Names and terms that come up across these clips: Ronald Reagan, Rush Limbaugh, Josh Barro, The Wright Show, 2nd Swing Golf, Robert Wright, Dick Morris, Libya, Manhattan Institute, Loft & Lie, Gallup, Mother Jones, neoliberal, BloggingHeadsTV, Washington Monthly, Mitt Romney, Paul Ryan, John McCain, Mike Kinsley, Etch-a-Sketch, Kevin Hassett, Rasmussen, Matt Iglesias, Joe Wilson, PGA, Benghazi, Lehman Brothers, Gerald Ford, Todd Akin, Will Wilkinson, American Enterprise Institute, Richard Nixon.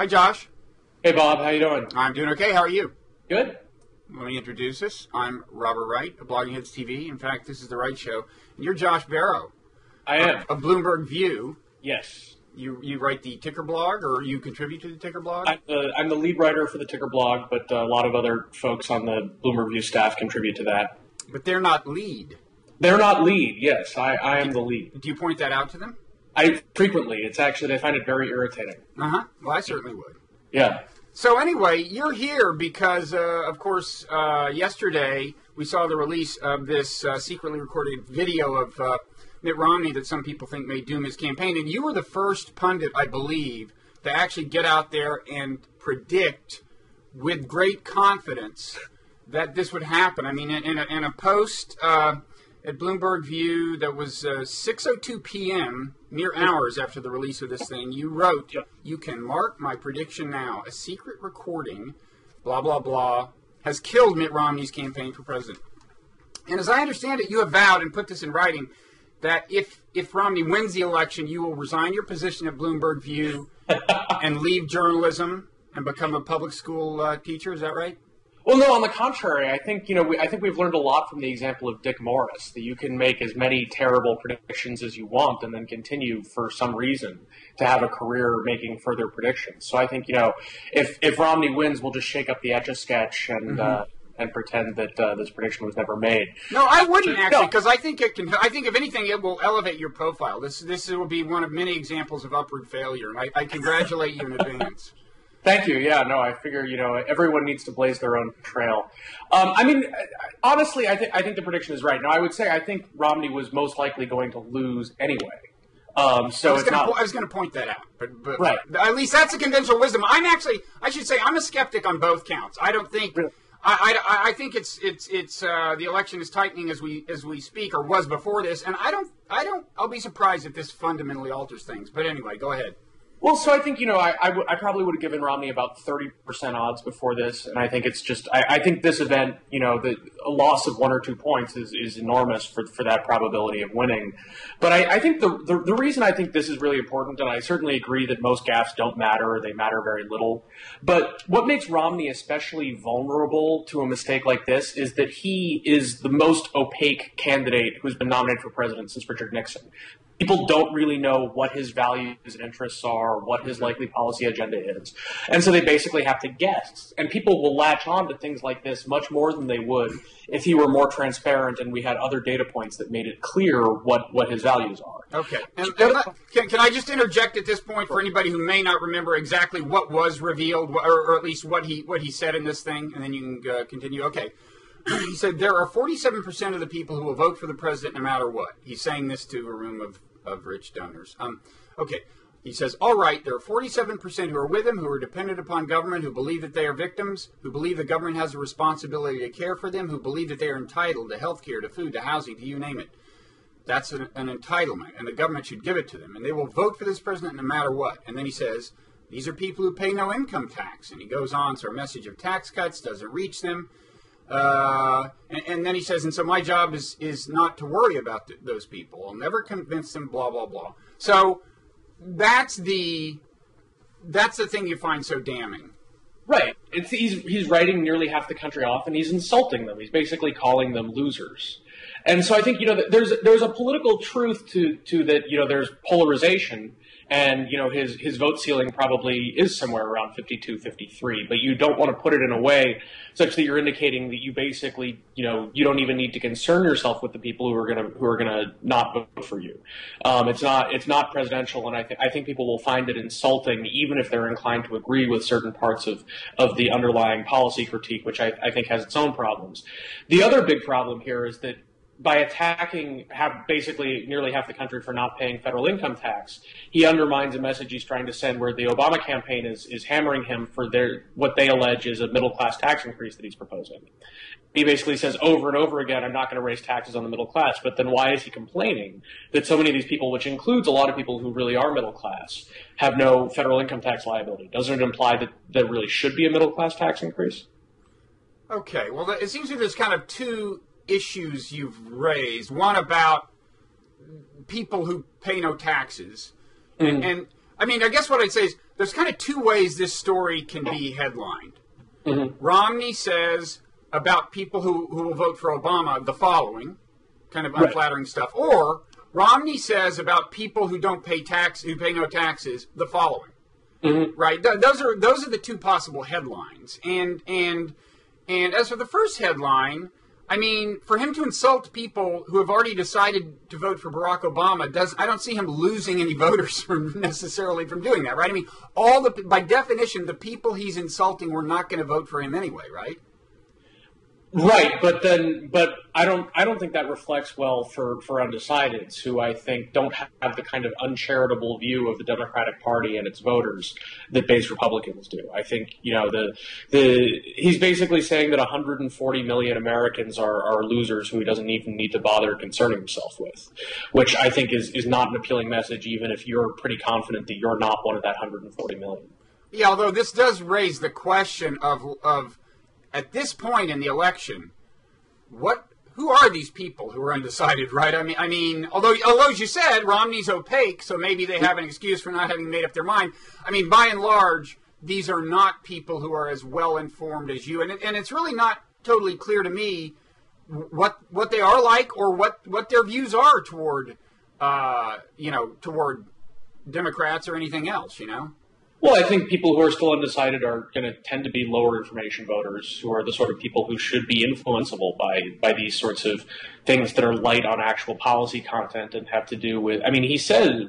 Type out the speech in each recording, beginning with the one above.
Hi, Josh. Hey, Bob. How you doing? I'm doing okay. How are you? Good. Let me introduce us. I'm Robert Wright of BloggingHeadsTV. In fact, this is The Wright Show. And you're Josh Barro. I am. Of Bloomberg View. Yes. You write the Ticker blog, or you contribute to the Ticker blog? I'm the lead writer for the Ticker blog, but a lot of other folks on the Bloomberg View staff contribute to that. But they're not lead. They're not lead, yes. I am the lead. Do you point that out to them? I frequently. It's actually, they find it very irritating. Uh-huh. Well, I certainly would. Yeah. So anyway, you're here because, of course, yesterday we saw the release of this secretly recorded video of Mitt Romney that some people think may doom his campaign. And you were the first pundit, I believe, to actually get out there and predict with great confidence that this would happen. I mean, in a post at Bloomberg View that was 6:02 p.m., mere hours after the release of this thing, you wrote, "You can mark my prediction now. A secret recording, blah, blah, blah, has killed Mitt Romney's campaign for president." And as I understand it, you have vowed and put this in writing that if Romney wins the election, you will resign your position at Bloomberg View and leave journalism and become a public school teacher. Is that right? Well, no, on the contrary, I think, you know, I think we've learned a lot from the example of Dick Morris, that you can make as many terrible predictions as you want and then continue for some reason to have a career making further predictions. So I think, you know, if Romney wins, we'll just shake up the Etch-a-Sketch and and pretend that this prediction was never made. No, I wouldn't actually, because I think it can. I think if anything, it will elevate your profile. This will be one of many examples of upward failure, and I congratulate you in advance. Thank you. Yeah, no, I figure, you know, everyone needs to blaze their own trail. I mean, honestly, I think the prediction is right. Now, I would say I think Romney was most likely going to lose anyway. So I was going to point that out, but right. At least that's a conventional wisdom. I should say, I'm a skeptic on both counts. I don't think. Really? I think it's the election is tightening as we speak, or was before this, and I'll be surprised if this fundamentally alters things. But anyway, go ahead. Well, so I think, you know, I probably would have given Romney about 30% odds before this, and I think it's just I think this event, you know, a loss of 1 or 2 points is enormous for that probability of winning. But I think the reason I think this is really important, and I certainly agree that most gaffes don't matter, or they matter very little, but what makes Romney especially vulnerable to a mistake like this is that he is the most opaque candidate who's been nominated for president since Richard Nixon. People don't really know what his values and interests are, what his likely policy agenda is. And so they basically have to guess. And people will latch on to things like this much more than they would if he were more transparent and we had other data points that made it clear what his values are. Okay. And can I just interject at this point for anybody who may not remember exactly what was revealed, or at least what he said in this thing, and then you can continue. Okay. He said, "There are 47% of the people who will vote for the president no matter what." He's saying this to a room of rich donors. Okay. He says, "All right, there are 47% who are with him, who are dependent upon government, who believe that they are victims, who believe the government has a responsibility to care for them, who believe that they are entitled to health care, to food, to housing, to you name it. That's an entitlement, and the government should give it to them, and they will vote for this president no matter what." And then he says, "These are people who pay no income tax." And he goes on, so a message of tax cuts doesn't reach them. And then he says, "And so my job is not to worry about those people. I'll never convince them, blah, blah, blah." So that's the thing you find so damning. Right. He's writing nearly half the country off, and he's insulting them. He's basically calling them losers. And so I think, you know, there's a political truth to that, you know, there's polarization. And, you know, his vote ceiling probably is somewhere around 52, 53. But you don't want to put it in a way such that you're indicating that you basically, you know, you don't even need to concern yourself with the people who are gonna not vote for you. It's not presidential, and I think people will find it insulting, even if they're inclined to agree with certain parts of the underlying policy critique, which I think has its own problems. The other big problem here is that, by attacking basically nearly half the country for not paying federal income tax, he undermines a message he's trying to send, where the Obama campaign is hammering him for what they allege is a middle-class tax increase that he's proposing. He basically says over and over again, "I'm not going to raise taxes on the middle class," but then why is he complaining that so many of these people, which includes a lot of people who really are middle class, have no federal income tax liability? Doesn't it imply that there really should be a middle-class tax increase? Okay, well, it seems like there's kind of two issues you've raised, one about people who pay no taxes, and I mean, I guess what I'd say is there's kind of two ways this story can be headlined. Mm-hmm. Romney says about people who will vote for Obama the following, kind of unflattering stuff. Or Romney says about people who don't pay tax, who pay no taxes, the following. Mm-hmm. Right? Those are the two possible headlines. And as for the first headline, I mean, for him to insult people who have already decided to vote for Barack Obama, I don't see him losing any voters necessarily from doing that, right? I mean, by definition, the people he's insulting were not going to vote for him anyway, right? Right, but I don't think that reflects well for undecideds, who I think don't have the kind of uncharitable view of the Democratic Party and its voters that base Republicans do. I think, you know, he's basically saying that 140 million Americans are losers who he doesn't even need to bother concerning himself with, which I think is not an appealing message, even if you're pretty confident that you're not one of that 140 million. Yeah, although this does raise the question of at this point in the election, who are these people who are undecided, right? I mean, although as you said, Romney's opaque, so maybe they have an excuse for not having made up their mind. I mean, by and large, these are not people who are as well informed as you, and it's really not totally clear to me what they are like or what their views are toward, toward Democrats or anything else, you know. Well, I think people who are still undecided are going to tend to be lower information voters, who are the sort of people who should be influenceable by these sorts of things that are light on actual policy content and have to do with, I mean,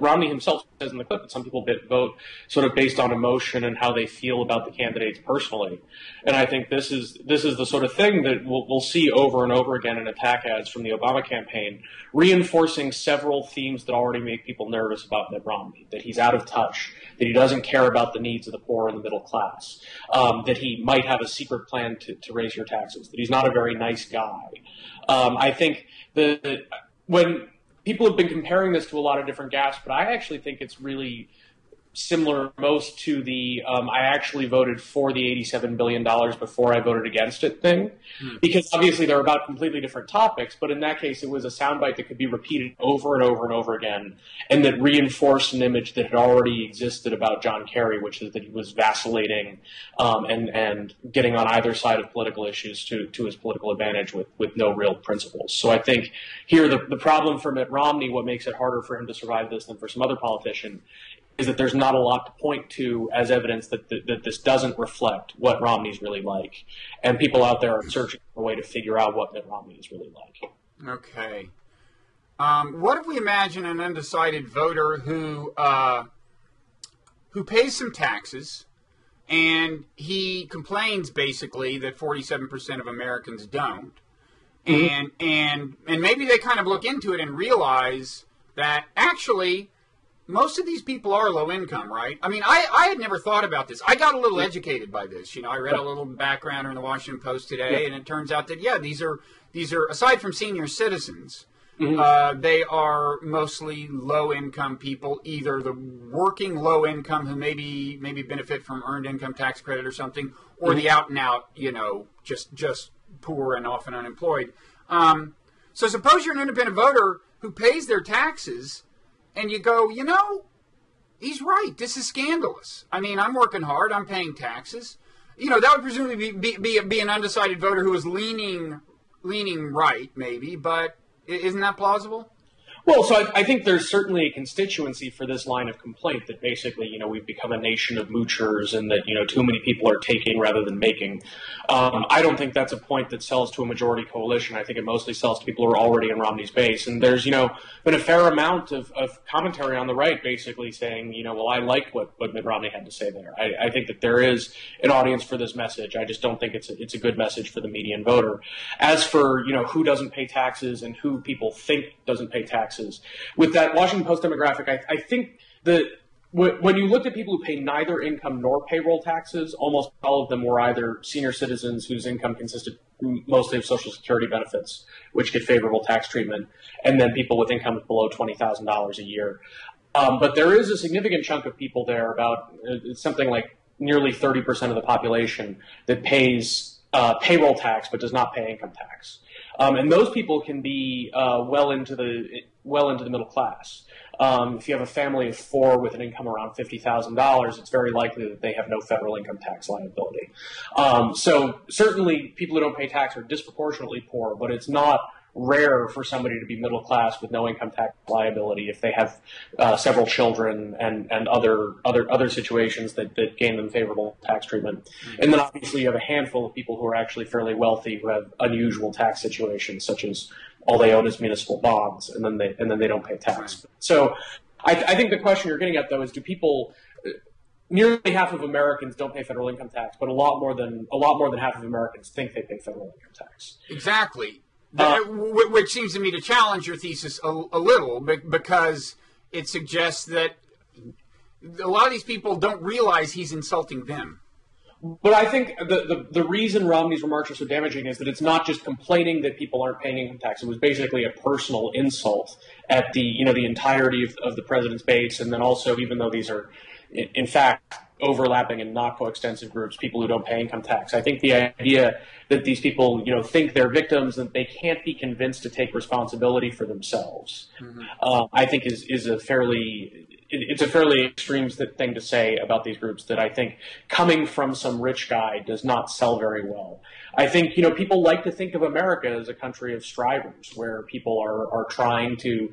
Romney himself says in the clip that some people vote sort of based on emotion and how they feel about the candidates personally. And I think this is the sort of thing that we'll see over and over again in attack ads from the Obama campaign, reinforcing several themes that already make people nervous about Mitt Romney, that he's out of touch, that he doesn't care about the needs of the poor and the middle class, that he might have a secret plan to raise your taxes, that he's not a very nice guy. I think that when people have been comparing this to a lot of different gaffes, but I actually think it's really similar most to the I actually voted for the $87 billion before I voted against it thing, because obviously they're about completely different topics, but in that case it was a soundbite that could be repeated over and over and over again, and that reinforced an image that had already existed about John Kerry, which is that he was vacillating and getting on either side of political issues to his political advantage with no real principles. So I think here the problem for Mitt Romney, what makes it harder for him to survive this than for some other politician, is that there's not a lot to point to as evidence that this doesn't reflect what Romney's really like. And people out there are searching for a way to figure out what Mitt Romney is really like. Okay. What if we imagine an undecided voter who pays some taxes, and he complains basically that 47% of Americans don't. Mm-hmm. And maybe they kind of look into it and realize that actually most of these people are low income, right? I mean, I had never thought about this. I got a little educated by this. You know, I read a little background in the Washington Post today, and it turns out that, yeah, these are aside from senior citizens, mm-hmm. They are mostly low income people, either the working low income who maybe benefit from earned income tax credit or something, or mm-hmm. the out and out, you know, just poor and often unemployed. So suppose you're an independent voter who pays their taxes, and you go, you know, he's right. This is scandalous. I mean, I'm working hard. I'm paying taxes. You know, that would presumably be an undecided voter who is leaning right, maybe. But isn't that plausible? Well, so I think there's certainly a constituency for this line of complaint that basically, you know, we've become a nation of moochers and that, you know, too many people are taking rather than making. I don't think that's a point that sells to a majority coalition. I think it mostly sells to people who are already in Romney's base. And there's, you know, been a fair amount of commentary on the right basically saying, you know, well, I liked what Mitt Romney had to say there. I think that there is an audience for this message. I just don't think it's a good message for the median voter. As for, you know, who doesn't pay taxes and who people think doesn't pay taxes, with that Washington Post demographic, I think that when you looked at people who pay neither income nor payroll taxes, almost all of them were either senior citizens whose income consisted mostly of Social Security benefits, which get favorable tax treatment, and then people with incomes below $20,000 a year. But there is a significant chunk of people there, about something like nearly 30% of the population, that pays payroll tax but does not pay income tax. And those people can be well into the middle class. If you have a family of four with an income around $50,000, it's very likely that they have no federal income tax liability. So certainly people who don't pay tax are disproportionately poor, but it's not rare for somebody to be middle class with no income tax liability if they have several children and other situations that gain them favorable tax treatment. Mm-hmm. And then obviously you have a handful of people who are actually fairly wealthy who have unusual tax situations, such as all they own is municipal bonds, and then they don't pay tax. So I think the question you're getting at, though, is do people? Nearly half of Americans don't pay federal income tax, but a lot more than half of Americans think they pay federal income tax. Exactly. Which seems to me to challenge your thesis a little, because it suggests that a lot of these people don't realize he's insulting them. But I think the reason Romney's remarks are so damaging is that it's not just complaining that people aren't paying income tax. It was basically a personal insult at the entirety of the president's base, and then also, even though these are in fact overlapping and not coextensive groups, people who don't pay income tax. I think the idea that these people, think they're victims and they can't be convinced to take responsibility for themselves, mm-hmm. I think is a fairly extreme thing to say about these groups that I think coming from some rich guy does not sell very well. I think, people like to think of America as a country of strivers where people are trying to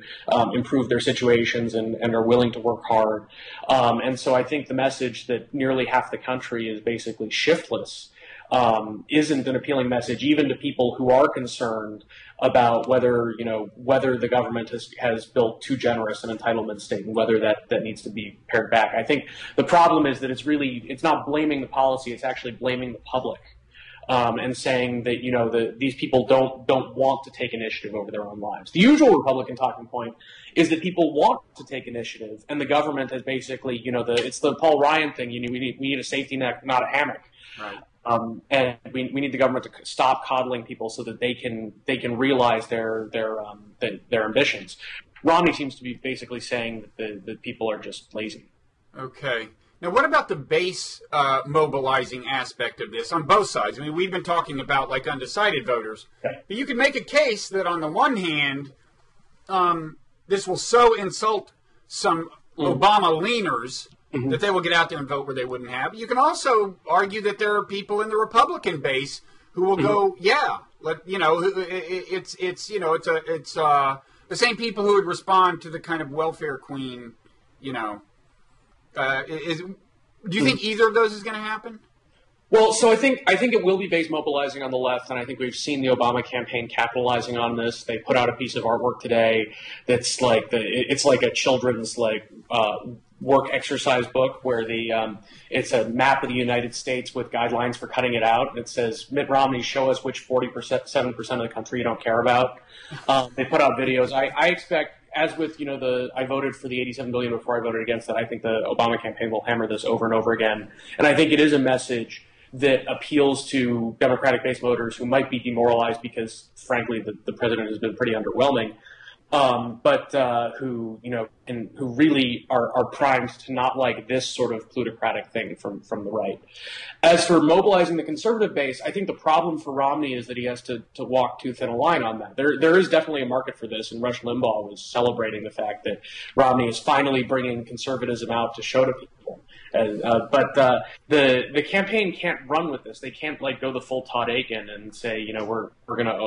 improve their situations and are willing to work hard. And so I think the message that nearly half the country is basically shiftless isn't an appealing message, even to people who are concerned about whether the government has built too generous an entitlement state and whether that needs to be pared back. I think the problem is that it's not blaming the policy; it's actually blaming the public and saying that these people don't want to take initiative over their own lives. The usual Republican talking point is that people want to take initiative, and the government has basically it's the Paul Ryan thing. We need a safety net, not a hammock. Right. And we need the government to stop coddling people so that they can realize their ambitions. Romney seems to be basically saying that the people are just lazy. Okay. Now, what about the base mobilizing aspect of this on both sides? I mean, we've been talking about undecided voters, okay. But you can make a case that on the one hand, this will so insult some Obama leaners. Mm-hmm. That they will get out there and vote where they wouldn't have. You can also argue that there are people in the Republican base who will mm-hmm. go, yeah, it's the same people who would respond to the kind of welfare queen, do you mm-hmm. think either of those is going to happen? Well, so I think it will be base mobilizing on the left, and I think we've seen the Obama campaign capitalizing on this. They put out a piece of artwork today that's like a children's work exercise book where it's a map of the United States with guidelines for cutting it out. It says, Mitt Romney, show us which 47% of the country you don't care about. They put out videos. I expect, as with, I voted for the $87 billion before I voted against it. I think the Obama campaign will hammer this over and over again. And I think it is a message that appeals to Democratic-based voters who might be demoralized because, frankly, the president has been pretty underwhelming. But who really are primed to not like this sort of plutocratic thing from the right. As for mobilizing the conservative base, I think the problem for Romney is that he has to walk too thin a line on that. There is definitely a market for this, and Rush Limbaugh was celebrating the fact that Romney is finally bringing conservatism out to show to people. But the campaign can't run with this. They can't go the full Todd Akin and say we're gonna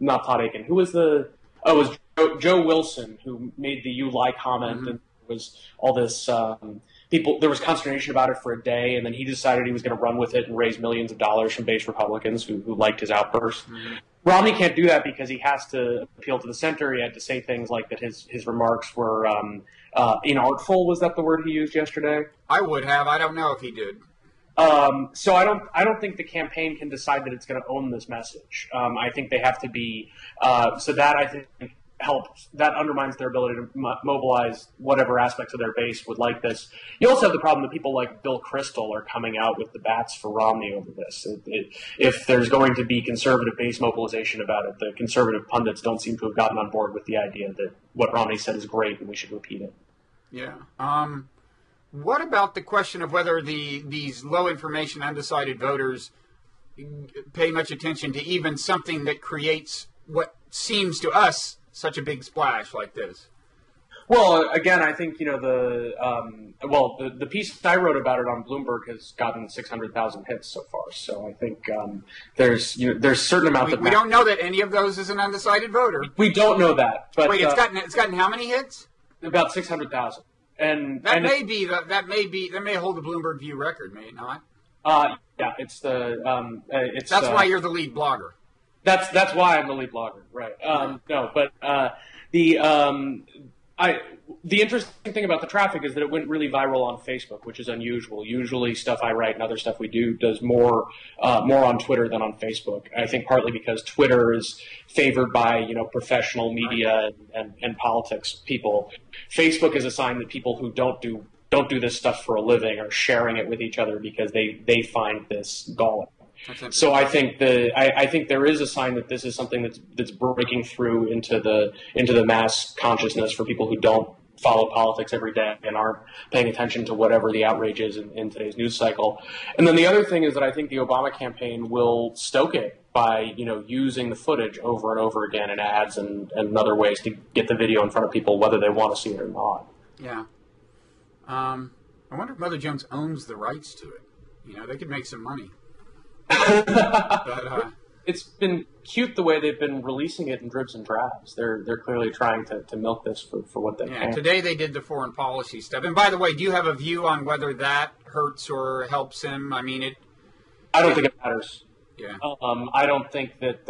not Todd Akin. Who is the it was Joe Wilson who made the "you lie" comment, mm-hmm. and there was all this people. There was consternation about it for a day, and then he decided he was going to run with it and raise millions of dollars from base Republicans who liked his outburst. Mm-hmm. Romney can't do that because he has to appeal to the center. He had to say things like that. His remarks were inartful. Was that the word he used yesterday? I would have. I don't know if he did. So I don't think the campaign can decide that it's going to own this message. I think they have to be so that I think helps. That undermines their ability to mobilize whatever aspects of their base would like this. You also have the problem that people like Bill Kristol are coming out with the bats for Romney over this. If there's going to be conservative base mobilization about it, the conservative pundits don't seem to have gotten on board with the idea that what Romney said is great and we should repeat it. Yeah. What about the question of whether these low-information, undecided voters pay much attention to even something that creates what seems to us such a big splash like this? Well, again, I think, you know, the piece I wrote about it on Bloomberg has gotten 600,000 hits so far. So I think there's a certain amount that we don't know that any of those is an undecided voter. We don't know that. But wait, it's gotten how many hits? About 600,000. And that may hold the Bloomberg View record, may it not? Yeah, it's the that's why you're the lead blogger. That's why I'm the lead blogger, right? No, but the interesting thing about the traffic is that it went really viral on Facebook, which is unusual. Usually, stuff I write and other stuff we do does more on Twitter than on Facebook. I think partly because Twitter is favored by professional media and politics people. Facebook is a sign that people who don't do this stuff for a living are sharing it with each other because they find this galling. So I think I think there is a sign that this is something that's breaking through into the mass consciousness for people who don't follow politics every day and aren't paying attention to whatever the outrage is in today's news cycle. And then the other thing is that I think the Obama campaign will stoke it by using the footage over and over again in ads and other ways to get the video in front of people whether they want to see it or not. Yeah. I wonder if Mother Jones owns the rights to it. They could make some money. It's been cute the way they've been releasing it in dribs and drabs. They're clearly trying to milk this for what they can. Today they did the foreign policy stuff. And by the way, do you have a view on whether that hurts or helps him? I mean, I don't think it matters. Yeah. I don't think that.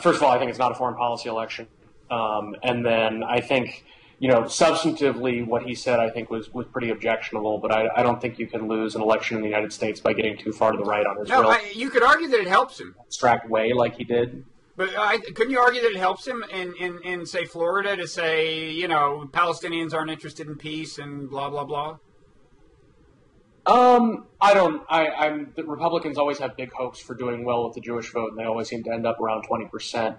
First of all, I think it's not a foreign policy election. And then I think. Substantively, what he said, I think, was pretty objectionable. But I don't think you can lose an election in the United States by getting too far to the right on his. No, you could argue that it helps him. Abstract way, like he did. But couldn't you argue that it helps him in say Florida to say Palestinians aren't interested in peace and blah blah blah. I don't. The Republicans always have big hopes for doing well with the Jewish vote, and they always seem to end up around 20%.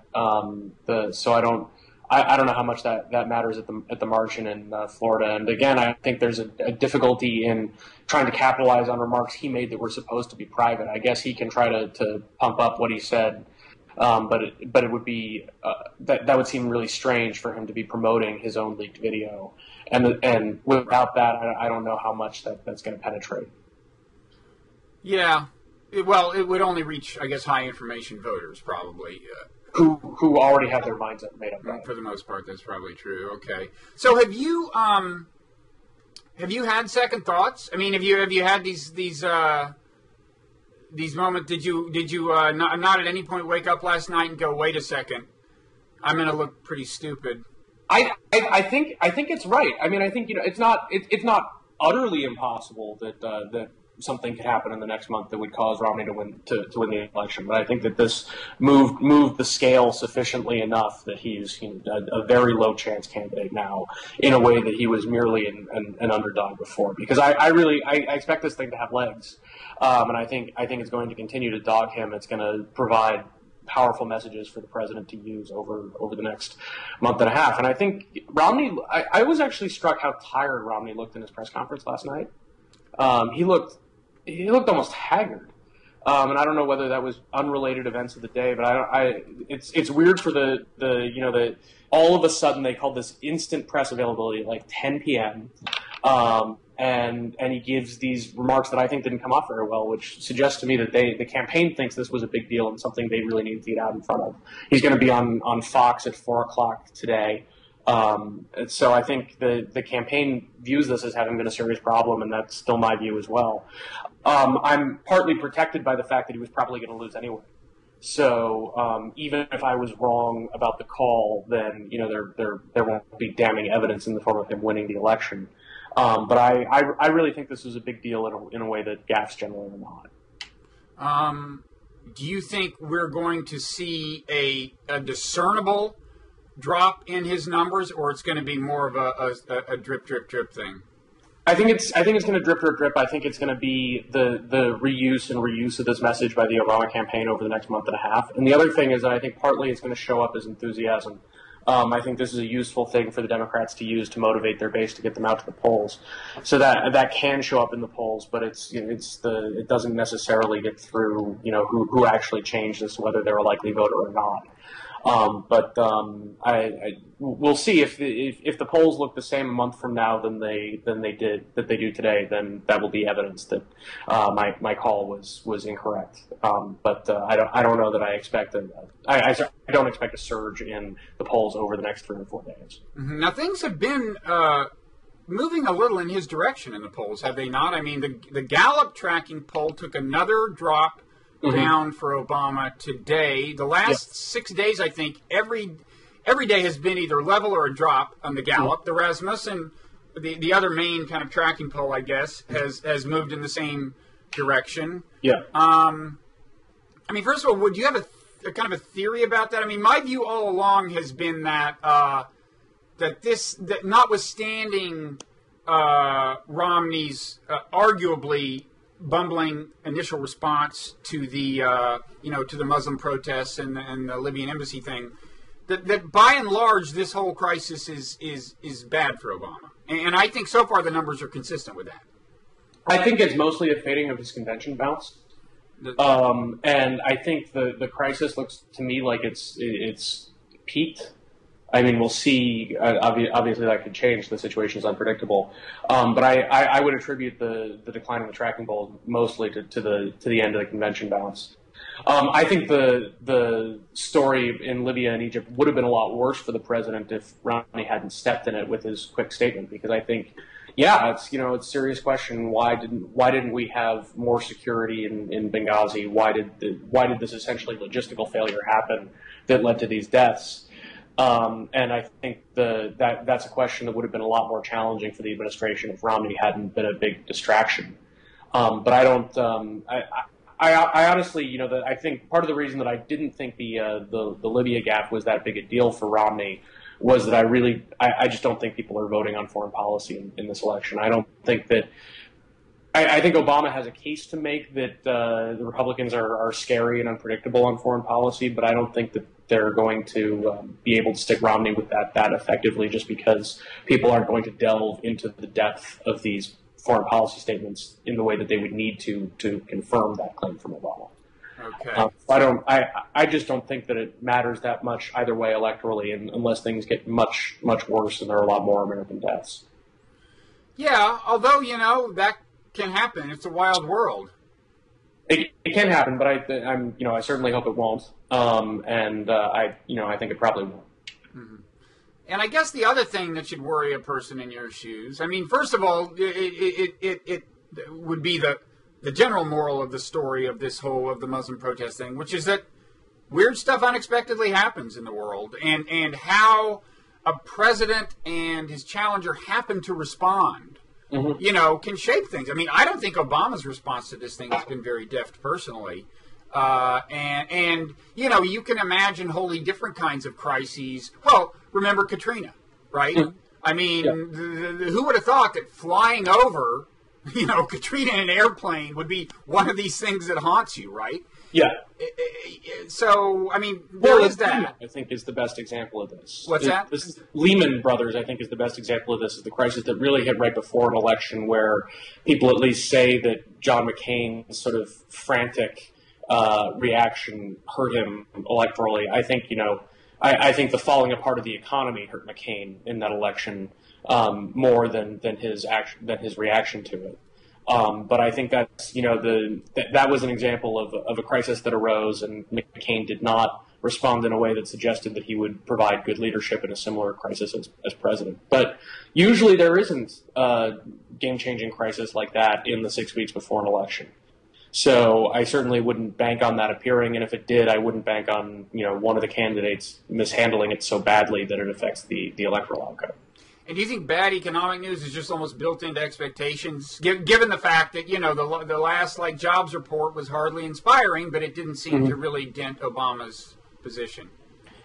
So I don't. I don't know how much that matters at the margin in Florida. And again, I think there's a difficulty in trying to capitalize on remarks he made that were supposed to be private. I guess he can try to pump up what he said, but it would be that would seem really strange for him to be promoting his own leaked video. And without that, I don't know how much that's going to penetrate. Yeah, well, it would only reach, I guess, high information voters probably. Who already have their minds made up. For the most part, that's probably true. Okay. So have you had second thoughts? I mean, have you had these moments? Did you not at any point wake up last night and go, wait a second, I'm going to look pretty stupid? I think it's right. I mean, I think it's not utterly impossible that something could happen in the next month that would cause Romney to win the election. But I think that this moved the scale sufficiently enough that he's a very low chance candidate now in a way that he was merely an underdog before. Because I really expect this thing to have legs. And I think it's going to continue to dog him. It's going to provide powerful messages for the president to use over the next month and a half. And I think Romney, I was actually struck how tired Romney looked in his press conference last night. He looked almost haggard, and I don't know whether that was unrelated events of the day, but it's weird for the all of a sudden they called this instant press availability at like 10 p.m. And he gives these remarks that I think didn't come off very well, which suggests to me that the campaign thinks this was a big deal and something they really need to get out in front of. He's going to be on Fox at 4 o'clock today. So I think the campaign views this as having been a serious problem, and that's still my view as well. I'm partly protected by the fact that he was probably going to lose anyway. So even if I was wrong about the call, then there won't be damning evidence in the form of him winning the election. But I really think this was a big deal in a way that gaffes generally are not. Do you think we're going to see a discernible drop in his numbers, or it's going to be more of a drip, drip, drip thing? I think it's going to drip, drip, drip. I think it's going to be the reuse of this message by the Obama campaign over the next month and a half. And the other thing is that I think partly it's going to show up as enthusiasm. I think this is a useful thing for the Democrats to use to motivate their base to get them out to the polls. So that can show up in the polls, but it doesn't necessarily get through who actually changed this, whether they're a likely voter or not. We'll see if the polls look the same a month from now than they do today, then that will be evidence that my call was incorrect. I don't know that I expect I don't expect a surge in the polls over the next 3 or 4 days. Mm-hmm. Now things have been moving a little in his direction in the polls, have they not? I mean, the Gallup tracking poll took another drop. Mm-hmm. down for Obama today. The last 6 days, I think, every day has been either level or a drop on the Gallup. Mm-hmm. The Rasmussen, the other main kind of tracking poll, I guess, has moved in the same direction. Yeah. I mean, first of all, would you have a kind of a theory about that? I mean, my view all along has been that that notwithstanding Romney's arguably bumbling initial response to the to the Muslim protests and the Libyan embassy thing, that by and large this whole crisis is bad for Obama, and I think so far the numbers are consistent with that. I think it's mostly a fading of his convention bounce, and I think the crisis looks to me like it's peaked. I mean, we'll see. Obviously, that could change. The situation is unpredictable. But I would attribute the decline in the tracking poll mostly to the end of the convention bounce. I think the story in Libya and Egypt would have been a lot worse for the president if Romney hadn't stepped in it with his quick statement, because I think, it's a serious question. Why didn't we have more security in Benghazi? Why did this essentially logistical failure happen that led to these deaths? And I think that's a question that would have been a lot more challenging for the administration if Romney hadn't been a big distraction. But I don't. I honestly, I think part of the reason that I didn't think the Libya gap was that big a deal for Romney was that I just don't think people are voting on foreign policy in this election. I don't think that. I think Obama has a case to make that the Republicans are scary and unpredictable on foreign policy, but I don't think that they're going to be able to stick Romney with that effectively, just because people aren't going to delve into the depth of these foreign policy statements in the way that they would need to confirm that claim from Obama. Okay. I just don't think that it matters that much either way electorally, unless things get much worse and there are a lot more American deaths. Yeah, although that can happen. It's a wild world. It can happen, but I certainly hope it won't. I think it probably won't. Mm-hmm. And I guess the other thing that should worry a person in your shoes, I mean, first of all, it would be the general moral of the story of this whole of the Muslim protest thing, which is that weird stuff unexpectedly happens in the world, and how a president and his challenger happen to respond. Mm-hmm. Can shape things. I mean, I don't think Obama's response to this thing has been very deft personally. You can imagine wholly different kinds of crises. Well, remember Katrina, right? Mm-hmm. I mean, yeah. Who would have thought that flying over, Katrina in an airplane would be one of these things that haunts you, right? Yeah. So, I mean, what is that? I think is the best example of this. What's that? This Lehman Brothers, I think, is the best example of this, is the crisis that really hit right before an election where people at least say that John McCain's sort of frantic reaction hurt him electorally. I think, I think the falling apart of the economy hurt McCain in that election more than his reaction to it. But I think that's, that was an example of a crisis that arose, and McCain did not respond in a way that suggested that he would provide good leadership in a similar crisis as president. But usually there isn't a game-changing crisis like that in the 6 weeks before an election. So I certainly wouldn't bank on that appearing, and if it did, I wouldn't bank on, one of the candidates mishandling it so badly that it affects the electoral outcome. And do you think bad economic news is just almost built into expectations, given the fact that, the last, jobs report was hardly inspiring, but it didn't seem mm-hmm. to really dent Obama's position?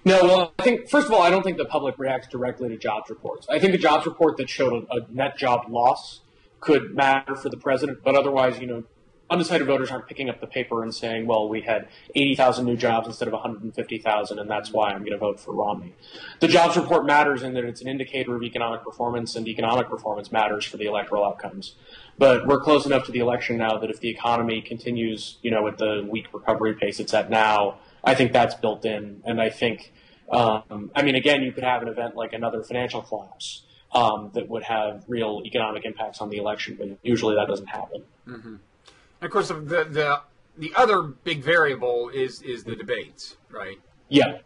No, well, I think, first of all, I don't think the public reacts directly to jobs reports. I think the jobs report that showed a net job loss could matter for the president, but otherwise, undecided voters aren't picking up the paper and saying, well, we had 80,000 new jobs instead of 150,000, and that's why I'm going to vote for Romney. The jobs report matters in that it's an indicator of economic performance, and economic performance matters for the electoral outcomes. But we're close enough to the election now that if the economy continues, at the weak recovery pace it's at now, I think that's built in. And I think I mean, again, you could have an event like another financial collapse that would have real economic impacts on the election, but usually that doesn't happen. Mm-hmm. And of course, the other big variable is the debates, right? Yeah.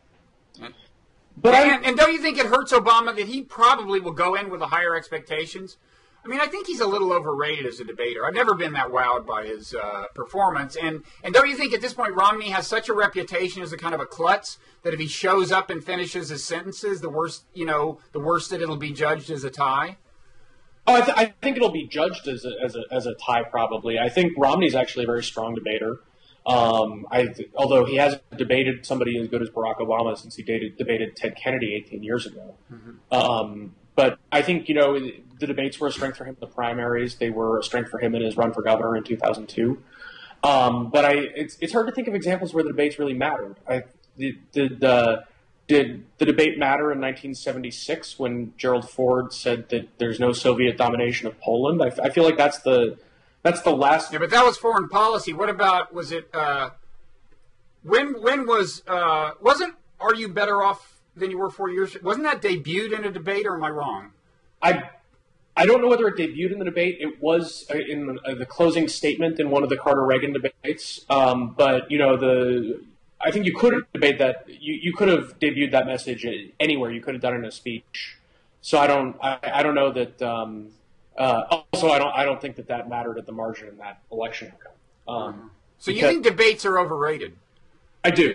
But and don't you think it hurts Obama that he probably will go in with higher expectations? I mean, I think he's a little overrated as a debater. I've never been that wowed by his performance. And don't you think at this point Romney has such a reputation as a kind of a klutz that if he shows up and finishes his sentences, the worst that it'll be judged as a tie? Oh, I think it'll be judged as a tie probably. I think Romney's actually a very strong debater. Although he hasn't debated somebody as good as Barack Obama since he debated Ted Kennedy 18 years ago. Mm-hmm. But I think, the debates were a strength for him in the primaries. They were a strength for him in his run for governor in 2002. But it's hard to think of examples where the debates really mattered. Did the debate matter in 1976 when Gerald Ford said that there's no Soviet domination of Poland? I feel like that's the last. Yeah, but that was foreign policy. What about, was it, wasn't Are You Better Off Than You Were 4 years? Wasn't that debuted in a debate, or am I wrong? I don't know whether it debuted in the debate. It was in the closing statement in one of the Carter-Reagan debates. I think you could have debated that. You could have debuted that message anywhere. You could have done it in a speech. So I don't know that. Also, I don't think that mattered at the margin in that election outcome. So you think debates are overrated? I do.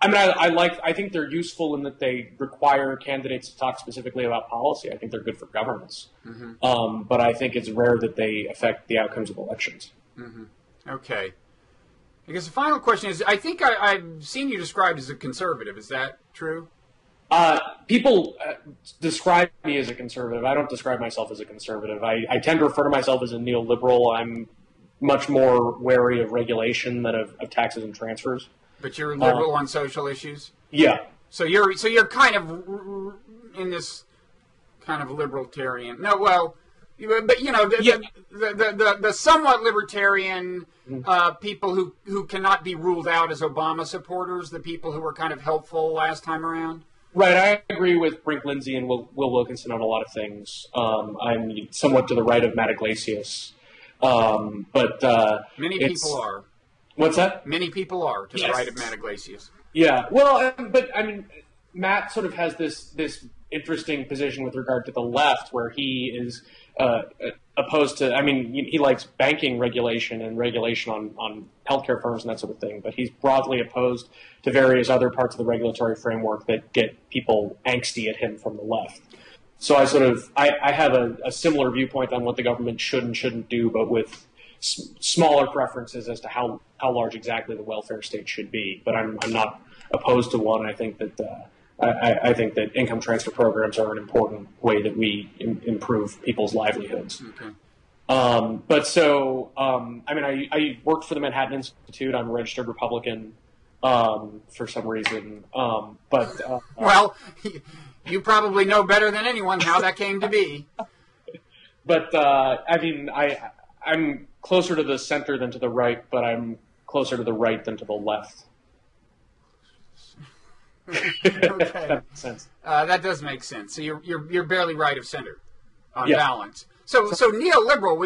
I mean, I think they're useful in that they require candidates to talk specifically about policy. I think they're good for governments, mm-hmm. But I think it's rare that they affect the outcomes of elections. Mm-hmm. Okay. I guess the final question is, I think I've seen you described as a conservative. Is that true? People describe me as a conservative. I don't describe myself as a conservative. I tend to refer to myself as a neoliberal. I'm much more wary of regulation than of taxes and transfers. But you're liberal on social issues? Yeah. So you're kind of in this kind of libertarian. No, well, but yeah. the somewhat libertarian people who cannot be ruled out as Obama supporters, the people who were kind of helpful last time around. Right, I agree with Brink Lindsay and Will Wilkinson on a lot of things. I'm somewhat to the right of Matt Iglesias, but many people are. What's that? Many people are to the right of Matt Iglesias. Yeah, well, but I mean, Matt sort of has this interesting position with regard to the left, where he is opposed to. I mean, he likes banking regulation and regulation on healthcare firms and that sort of thing, but he's broadly opposed to various other parts of the regulatory framework that get people angsty at him from the left. So I sort of I have a similar viewpoint on what the government should and shouldn't do, but with smaller preferences as to how large exactly the welfare state should be. But I'm not opposed to one. I think that I think that income transfer programs are an important way that we improve people's livelihoods. Okay. I mean, I worked for the Manhattan Institute. I'm a registered Republican for some reason. Well, you probably know better than anyone how that came to be. But I mean, I'm closer to the center than to the right, but I'm closer to the right than to the left. Okay. That makes sense. That does make sense. So you're barely right of center on balance. So neoliberal,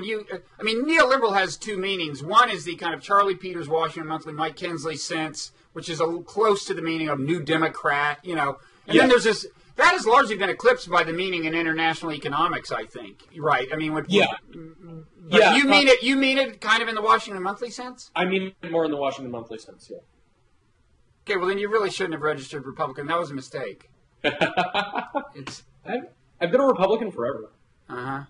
neoliberal has two meanings. One is the kind of Charlie Peters, Washington Monthly, Mike Kinsley sense, which is a little close to the meaning of New Democrat, And then there's this that has largely been eclipsed by the meaning in international economics, I think. Right. I mean, you mean it kind of in the Washington Monthly sense? I mean it more in the Washington Monthly sense, yeah. Okay, well, then you really shouldn't have registered Republican. That was a mistake. I've been a Republican forever. Uh-huh.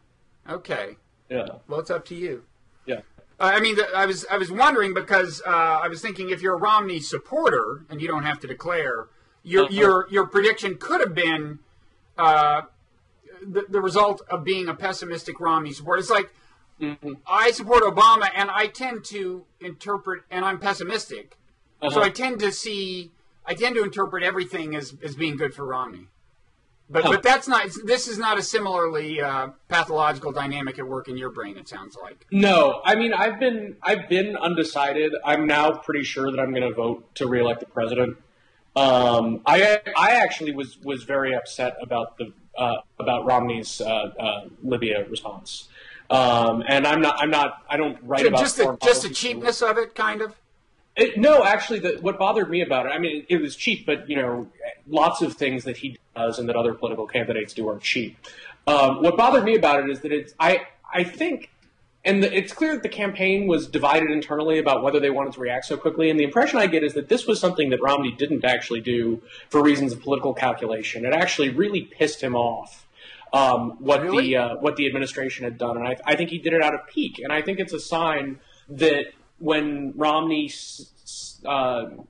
Okay. Yeah. Well, it's up to you. Yeah. I was wondering because I was thinking if you're a Romney supporter, and you don't have to declare, your prediction could have been the result of being a pessimistic Romney supporter. It's like, mm-hmm. I support Obama, and I tend to interpret, and I'm pessimistic. Uh-huh. So I tend to interpret everything as being good for Romney. But that's not, this is not a similarly pathological dynamic at work in your brain, it sounds like. No, I mean, I've been undecided. I'm now pretty sure that I'm going to vote to reelect the president. I actually was very upset about the about Romney's Libya response, and I don't write about just the cheapness of it, kind of. No, actually, what bothered me about it, I mean, it was cheap, but, you know, lots of things that he does and that other political candidates do are cheap. What bothered me about it is that it's, I think, and it's clear that the campaign was divided internally about whether they wanted to react so quickly. And the impression I get is that this was something that Romney didn't actually do for reasons of political calculation. It actually really pissed him off. What the administration had done. And I think he did it out of pique. And I think it's a sign that when Romney puts out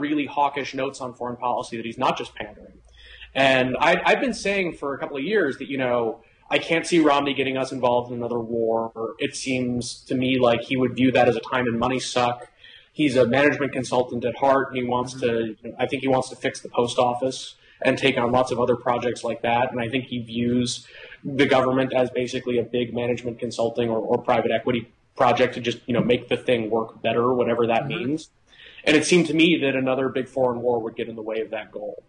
really hawkish notes on foreign policy, that he's not just pandering. And I've been saying for a couple of years that, you know, I can't see Romney getting us involved in another war. It seems to me like he would view that as a time and money suck. He's a management consultant at heart, and he wants to, I think he wants to fix the post office and take on lots of other projects like that. And I think he views the government as basically a big management consulting or private equity project to just, you know, make the thing work better, whatever that means. And it seemed to me that another big foreign war would get in the way of that goal.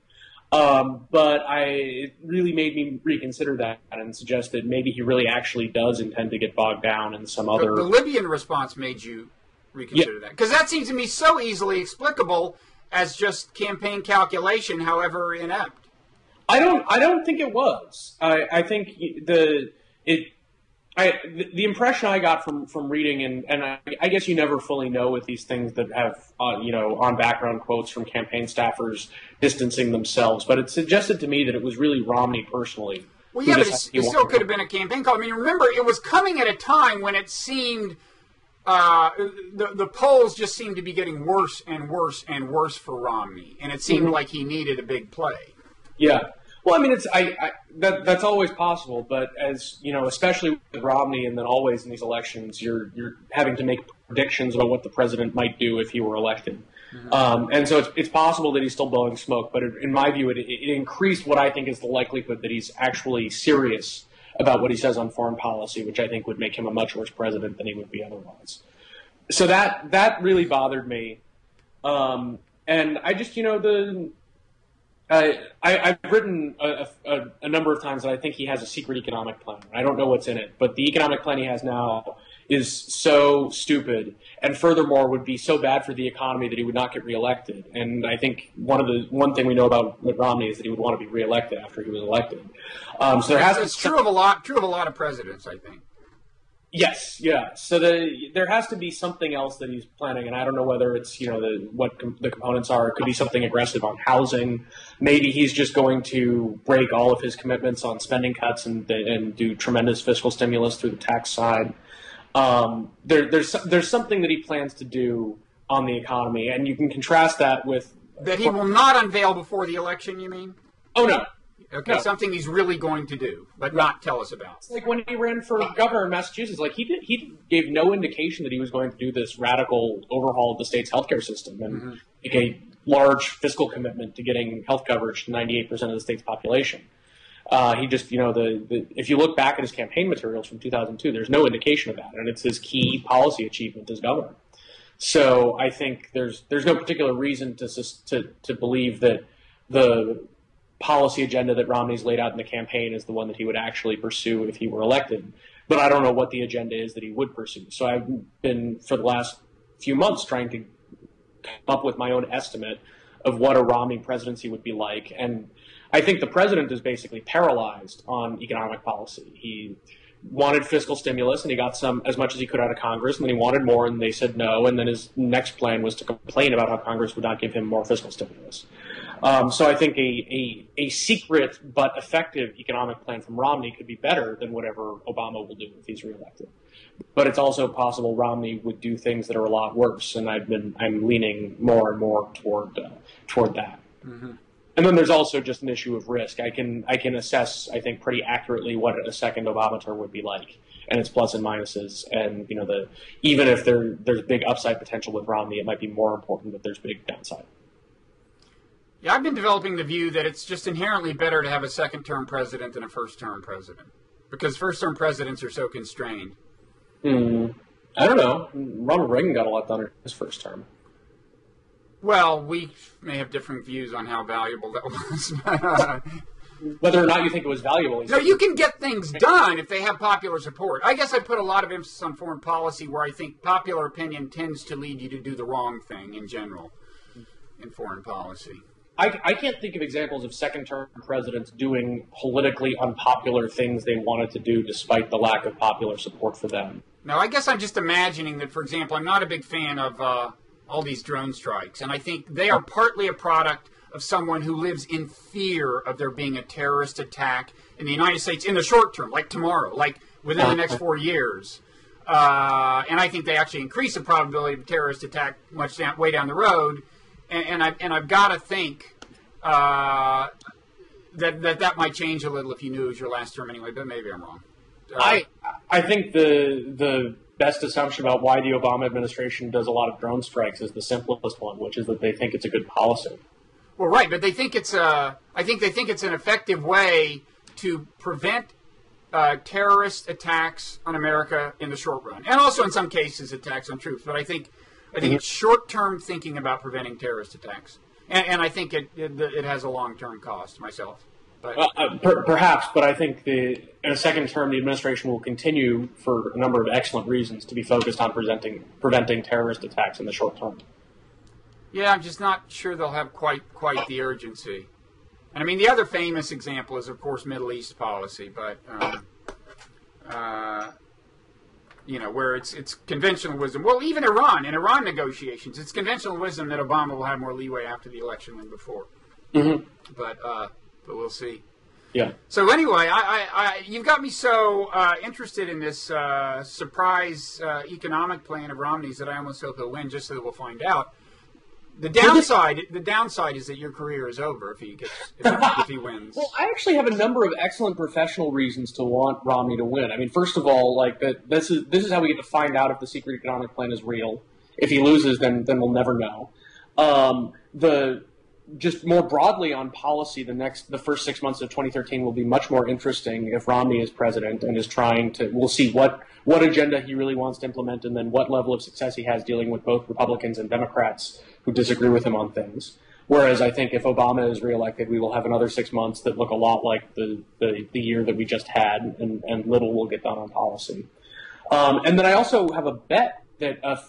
But it really made me reconsider that and suggest that maybe he really actually does intend to get bogged down in some other... The Libyan response made you reconsider that? Because that seems to me so easily explicable as just campaign calculation, however inept. I don't think it was. I think the impression I got from reading, and I guess you never fully know with these things that have, you know, on background quotes from campaign staffers distancing themselves, but it suggested to me that it was really Romney personally. Well, yeah, but it still could have been a campaign call. I mean, remember, it was coming at a time when it seemed the polls just seemed to be getting worse and worse and worse for Romney, and it seemed like he needed a big play. Yeah. Well, I mean, it's that's always possible, but as you know, especially with Romney, and then always in these elections, you're having to make predictions about what the president might do if he were elected, and so it's possible that he's still blowing smoke. But in my view, it increased what I think is the likelihood that he's actually serious about what he says on foreign policy, which I think would make him a much worse president than he would be otherwise. So that really bothered me, and I just, you know, I've written a number of times that I think he has a secret economic plan. I don't know what's in it, but the economic plan he has now is so stupid, and furthermore would be so bad for the economy that he would not get reelected. And I think one thing we know about Mitt Romney is that he would want to be reelected after he was elected. So there has to be true of a lot of presidents, I think. Yes, yeah. So there has to be something else that he's planning, and I don't know whether it's, you know, what the components are. It could be something aggressive on housing. Maybe he's just going to break all of his commitments on spending cuts and do tremendous fiscal stimulus through the tax side. There's something that he plans to do on the economy, and you can contrast that with that he will not unveil before the election. You mean? Oh no. Okay, no. Something he's really going to do, but not tell us about. It's like when he ran for governor in Massachusetts, like he gave no indication that he was going to do this radical overhaul of the state's healthcare system and make a large fiscal commitment to getting health coverage to 98% of the state's population. He just, you know, if you look back at his campaign materials from 2002, there's no indication of that, and it's his key policy achievement as governor. So I think there's no particular reason to believe that the policy agenda that Romney's laid out in the campaign is the one that he would actually pursue if he were elected. But I don't know what the agenda is that he would pursue. So I've been, for the last few months, trying to come up with my own estimate of what a Romney presidency would be like. And I think the president is basically paralyzed on economic policy. He wanted fiscal stimulus, and he got some as much as he could out of Congress, and then he wanted more, and they said no, and then his next plan was to complain about how Congress would not give him more fiscal stimulus. So I think a secret but effective economic plan from Romney could be better than whatever Obama will do if he's reelected. But it's also possible Romney would do things that are a lot worse, and I'm leaning more and more toward that. And then there's also just an issue of risk. I can assess, I think, pretty accurately what a second Obama term would be like, and its plus and minuses. And you know, even if there's big upside potential with Romney, it might be more important that there's big downside. Yeah, I've been developing the view that it's just inherently better to have a second-term president than a first-term president, because first-term presidents are so constrained. I don't know. Ronald Reagan got a lot done in his first term. Well, we may have different views on how valuable that was. Whether or not you think it was valuable. No, you can get things done if they have popular support. I guess I put a lot of emphasis on foreign policy where I think popular opinion tends to lead you to do the wrong thing in general in foreign policy. I can't think of examples of second-term presidents doing politically unpopular things they wanted to do despite the lack of popular support for them. No, I guess I'm just imagining that, for example, I'm not a big fan of all these drone strikes, and I think they are partly a product of someone who lives in fear of there being a terrorist attack in the United States in the short term, like tomorrow, like within the next 4 years. And I think they actually increase the probability of terrorist attack much down, way down the road. And I've got to think that might change a little if you knew it was your last term anyway, but maybe I'm wrong. I think the best assumption about why the Obama administration does a lot of drone strikes is the simplest one, which is that they think it's a good policy. Well, right, but they think it's I think they think it's an effective way to prevent terrorist attacks on America in the short run, and also in some cases attacks on troops. But I think it's short-term thinking about preventing terrorist attacks, and I think it has a long-term cost myself. But perhaps, but I think in a second term the administration will continue for a number of excellent reasons to be focused on preventing terrorist attacks in the short term. Yeah, I'm just not sure they'll have quite the urgency. And I mean, the other famous example is, of course, Middle East policy, but you know, where it's conventional wisdom. Well, even in Iran negotiations, it's conventional wisdom that Obama will have more leeway after the election than before. Mm-hmm. But we'll see. Yeah. So anyway, you've got me so interested in this surprise economic plan of Romney's that I almost hope he'll win, just so that we'll find out. The downside is that your career is over if he wins. Well, I actually have a number of excellent professional reasons to want Romney to win. I mean, first of all, like this is how we get to find out if the secret economic plan is real. If he loses, then we'll never know. Just more broadly on policy, the first 6 months of 2013 will be much more interesting if Romney is president and is trying to. We'll see what agenda he really wants to implement, and then what level of success he has dealing with both Republicans and Democrats who disagree with him on things. Whereas I think if Obama is reelected, we will have another 6 months that look a lot like the year that we just had, and little will get done on policy. And then I also have a bet that a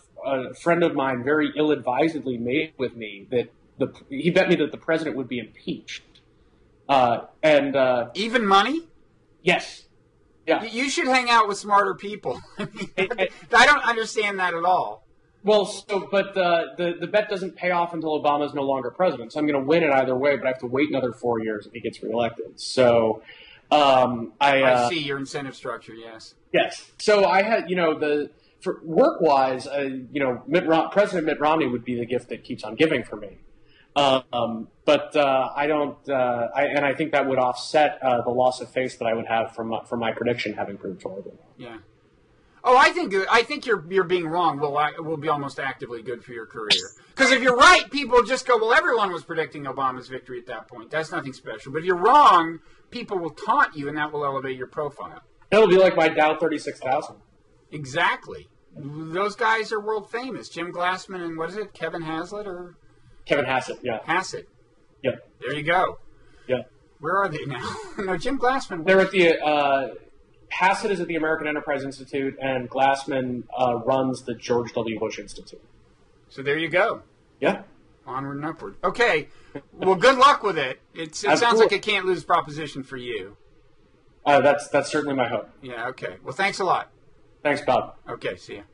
friend of mine very ill-advisedly made with me that. He bet me that the president would be impeached. Even money? Yes. Yeah. You should hang out with smarter people. I don't understand that at all. Well, but the bet doesn't pay off until Obama's no longer president. So I'm going to win it either way, but I have to wait another 4 years if he gets reelected. So I see your incentive structure, yes. Yes. So I had, you know, for work-wise, you know, President Mitt Romney would be the gift that keeps on giving for me. But I don't, and I think that would offset the loss of face that I would have from my prediction having proved horrible. Yeah. Oh, I think you're being wrong. Will be almost actively good for your career, because if you're right, people just go, well, everyone was predicting Obama's victory at that point. That's nothing special. But if you're wrong, people will taunt you, and that will elevate your profile. It'll be like my Dow 36,000. Exactly. Those guys are world famous. Jim Glassman and what is it, Kevin Hassett, yeah. Hassett. Yeah. There you go. Yeah. Where are they now? No, Jim Glassman. They're at the Hassett is at the American Enterprise Institute, and Glassman runs the George W. Bush Institute. So there you go. Yeah. Onward and upward. Okay. Well, good luck with it. It sounds like a can't lose proposition for you. That's certainly my hope. Yeah. Okay. Well, thanks a lot. Thanks, Bob. Okay. See you.